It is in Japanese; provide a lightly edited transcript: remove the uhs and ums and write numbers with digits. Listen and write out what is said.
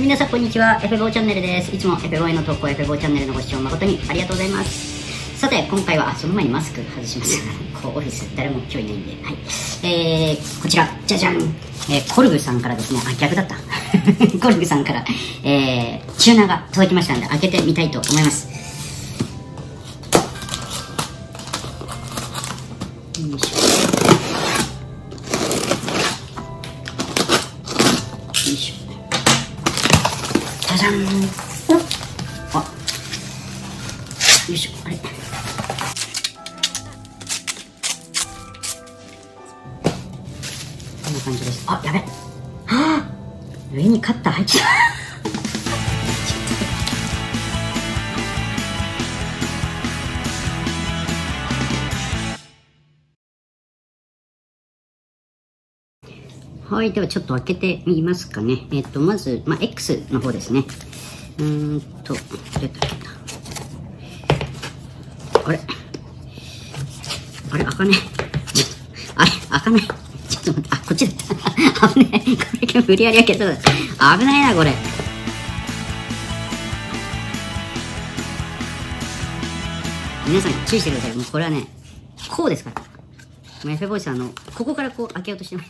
皆さんこんにちは、エフェボーチャンネルです。いつもエフェボーへの投稿、エフェボーチャンネルのご視聴誠にありがとうございます。さて今回はその前にマスク外します。こうオフィス誰も今日いないんで、はい。こちらじゃじゃん、コルグさんからですね、あ、逆だったコルグさんから、チューナーが届きましたので開けてみたいと思います。よいしょ。じゃん。あ、よいしょ。あれ、こんな感じです。あ、やべ、はあ、上にカッター入っちゃうはい。ではちょっと開けてみますかね。まず、X の方ですね。あれ、開かない。あれ、開かない。ちょっと待って、あ、こっちだ。危ない。これ、無理やり開けそうだ。危ないな、これ。皆さん、注意してください。もうこれはね、こうですから。エフェボーイさん、ここからこう開けようとしてます。